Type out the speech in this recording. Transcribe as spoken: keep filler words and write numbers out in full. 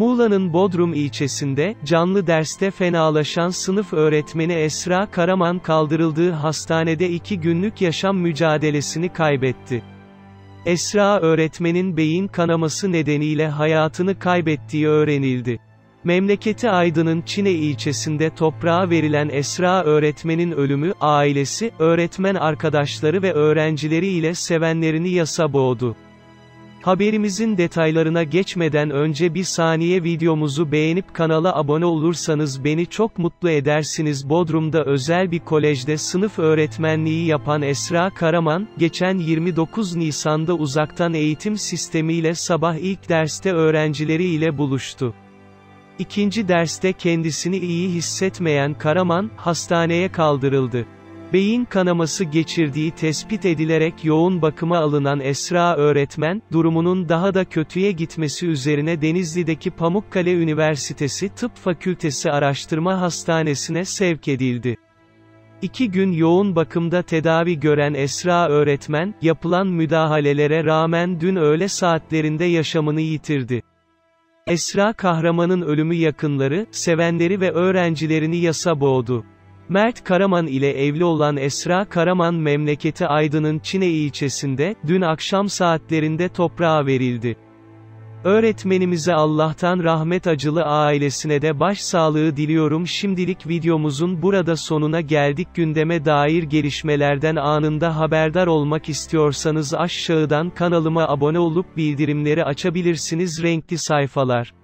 Muğla'nın Bodrum ilçesinde, canlı derste fenalaşan sınıf öğretmeni Esra Karaman kaldırıldığı hastanede iki günlük yaşam mücadelesini kaybetti. Esra öğretmenin beyin kanaması nedeniyle hayatını kaybettiği öğrenildi. Memleketi Aydın'ın Çine ilçesinde toprağa verilen Esra öğretmenin ölümü, ailesi, öğretmen arkadaşları ve öğrencileri ile sevenlerini yasa boğdu. Haberimizin detaylarına geçmeden önce bir saniye videomuzu beğenip kanala abone olursanız beni çok mutlu edersiniz. Bodrum'da özel bir kolejde sınıf öğretmenliği yapan Esra Karaman, geçen yirmi dokuz Nisan'da uzaktan eğitim sistemiyle sabah ilk derste öğrencileriyle buluştu. İkinci derste kendisini iyi hissetmeyen Karaman, hastaneye kaldırıldı. Beyin kanaması geçirdiği tespit edilerek yoğun bakıma alınan Esra öğretmen, durumunun daha da kötüye gitmesi üzerine Denizli'deki Pamukkale Üniversitesi Tıp Fakültesi Araştırma Hastanesi'ne sevk edildi. İki gün yoğun bakımda tedavi gören Esra öğretmen, yapılan müdahalelere rağmen dün öğle saatlerinde yaşamını yitirdi. Esra Kahraman'ın ölümü yakınları, sevenleri ve öğrencilerini yasa boğdu. Mert Karaman ile evli olan Esra Karaman memleketi Aydın'ın Çine ilçesinde, dün akşam saatlerinde toprağa verildi. Öğretmenimize Allah'tan rahmet, acılı ailesine de başsağlığı diliyorum. Şimdilik videomuzun burada sonuna geldik. Gündeme dair gelişmelerden anında haberdar olmak istiyorsanız aşağıdan kanalıma abone olup bildirimleri açabilirsiniz. Renkli Sayfalar.